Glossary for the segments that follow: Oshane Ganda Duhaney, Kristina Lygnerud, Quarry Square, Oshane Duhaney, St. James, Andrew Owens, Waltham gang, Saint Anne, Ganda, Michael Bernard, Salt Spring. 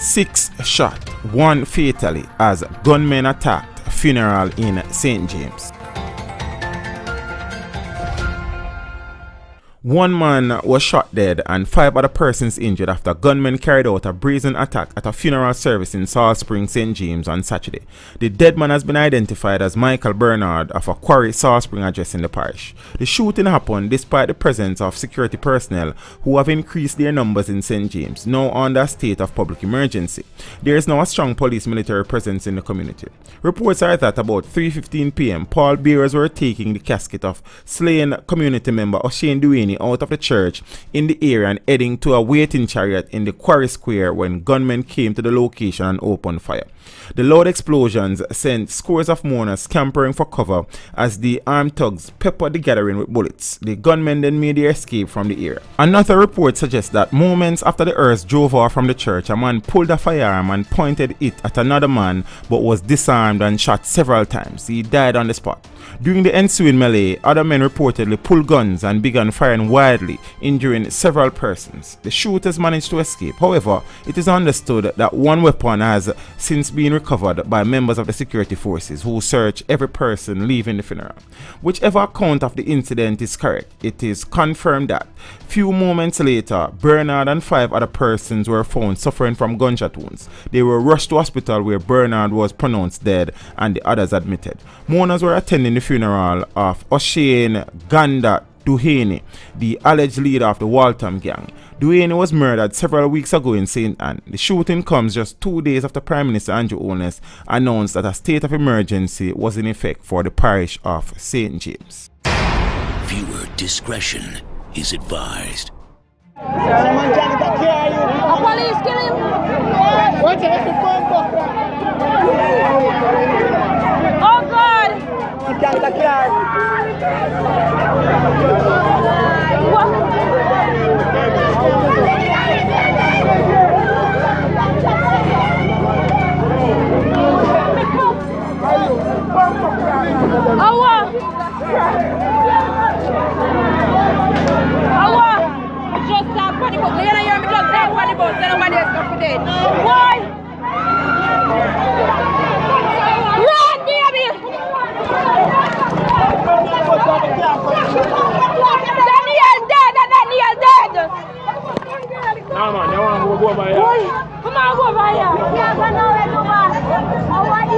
6 shot, 1 fatally as gunmen attacked funeral in St. James. One man was shot dead and 5 other persons injured after gunmen carried out a brazen attack at a funeral service in Salt Spring, St. James on Saturday. The dead man has been identified as Michael Bernard of a Quarry Salt Spring address in the parish. The shooting happened despite the presence of security personnel who have increased their numbers in St. James, now under a state of public emergency. There is now a strong police military presence in the community. Reports are that about 3:15 p.m, pallbearers were taking the casket of slain community member Oshane Duhaney out of the church in the area and heading to a waiting chariot in the Quarry Square when gunmen came to the location and opened fire. The loud explosions sent scores of mourners scampering for cover as the armed thugs peppered the gathering with bullets. The gunmen then made their escape from the area. Another report suggests that moments after the hearse drove off from the church, a man pulled a firearm and pointed it at another man but was disarmed and shot several times. He died on the spot. During the ensuing melee, other men reportedly pulled guns and began firing wildly, injuring several persons. The shooters managed to escape. However, it is understood that one weapon has since been recovered by members of the security forces who search every person leaving the funeral. Whichever account of the incident is correct, it is confirmed that few moments later, Bernard and 5 other persons were found suffering from gunshot wounds. They were rushed to hospital where Bernard was pronounced dead and the others admitted. Mourners were attending the funeral of Oshane Ganda Duhaney, the alleged leader of the Waltham gang. Duhaney was murdered several weeks ago in Saint Anne. The shooting comes just 2 days after Prime Minister Andrew Owens announced that a state of emergency was in effect for the parish of Saint James. Viewer discretion is advised. Police kill him! Oh God!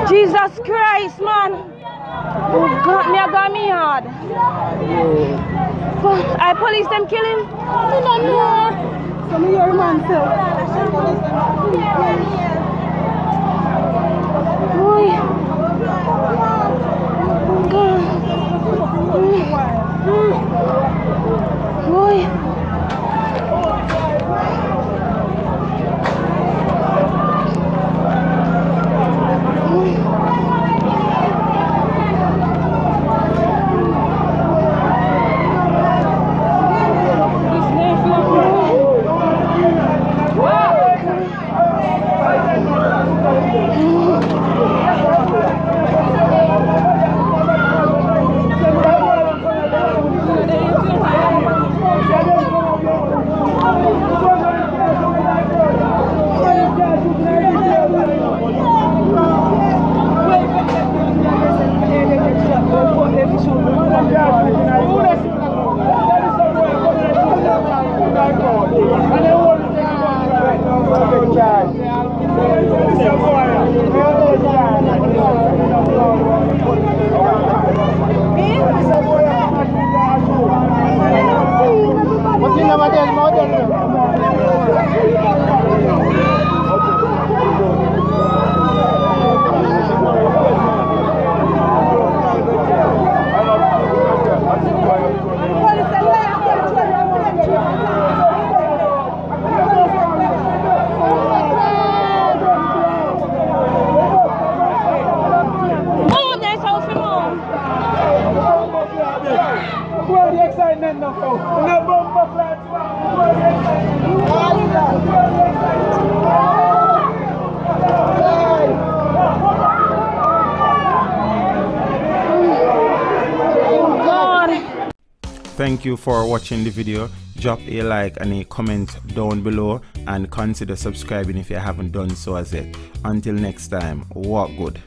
Jesus Christ, man. Oh God, me I got me hard. I police them kill him. I don't know. Some of your man tell. God. Thank you for watching the video. drop a like and a comment down below, and consider subscribing if you haven't done so as yet. Until next time, walk good.